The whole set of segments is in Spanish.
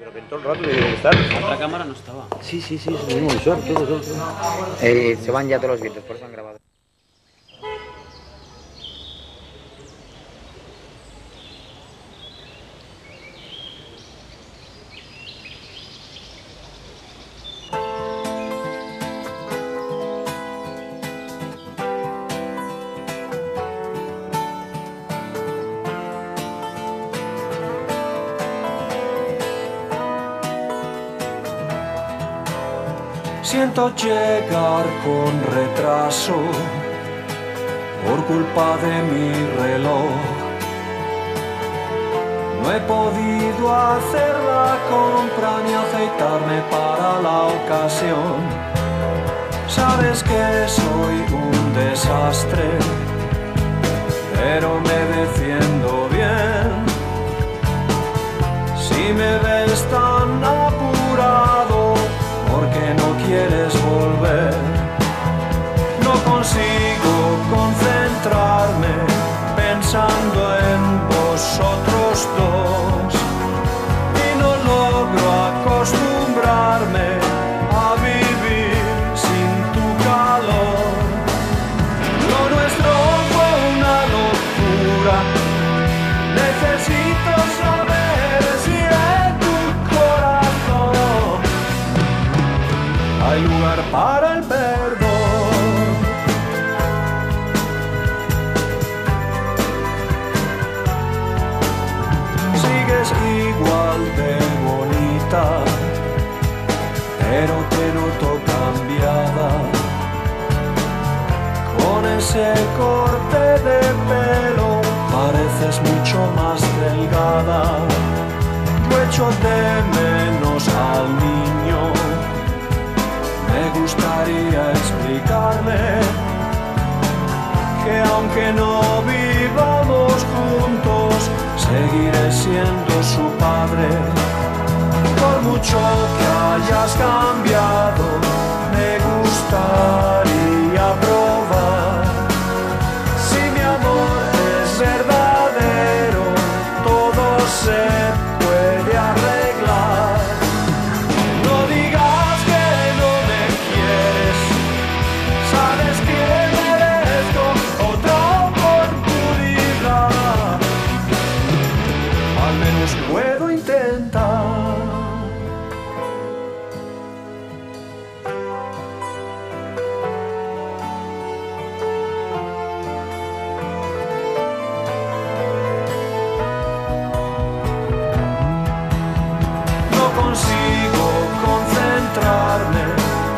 Pero que en todo el rato debe estar. La otra cámara no estaba. Sí, es el mismo visor, todo. Se van ya todos los vientos, por eso han grabado. Siento llegar con retraso por culpa de mi reloj. No he podido hacer la compra ni aceitarme para la ocasión. Sabes que soy un desastre, pero me defiendo bien. Si me ves tan apurado, porque no quieres volver. No consigo concentrarme pensando en vosotros dos y no logro acostumbrarme a vivir sin tu calor. Lo nuestro fue una locura. Necesito saber si en tu corazón hay lugar para el perdón. Sigues igual de bonita, pero te noto cambiada. Con ese corte de pelo pareces mucho más delgada. Yo echo de menos al niño. Me gustaría explicarle que aunque no vivamos juntos, seguiré siendo su padre. Por mucho que hayas cambiado, me gustaría probar si mi amor es verdadero, todo se puede arreglar. No digas puedo intentar. No consigo concentrarme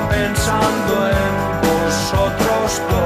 pensando en vosotros dos.